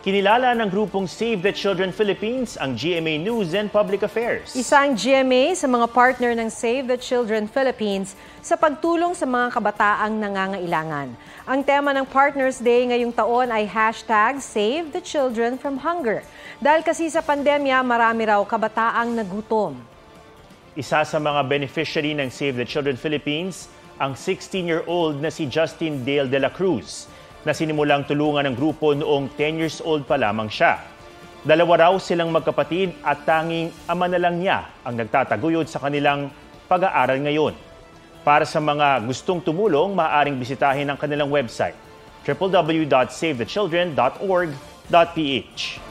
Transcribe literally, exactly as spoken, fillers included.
Kinilala ng grupong Save the Children Philippines ang G M A News and Public Affairs. Isa ang G M A sa mga partner ng Save the Children Philippines sa pagtulong sa mga kabataang nangangailangan. Ang tema ng Partners Day ngayong taon ay hashtag Save the Children from Hunger. Dahil kasi sa pandemya, marami raw kabataang nagutom. Isa sa mga beneficiary ng Save the Children Philippines, ang sixteen-year-old na si Justin Dale de la Cruz, na sinimulang tulungan ng grupo noong ten years old pa lamang siya. Dalawa raw silang magkapatid at tanging ama na lang niya ang nagtataguyod sa kanilang pag-aaral ngayon. Para sa mga gustong tumulong, maaaring bisitahin ang kanilang website, w w w dot save the children dot org dot p h.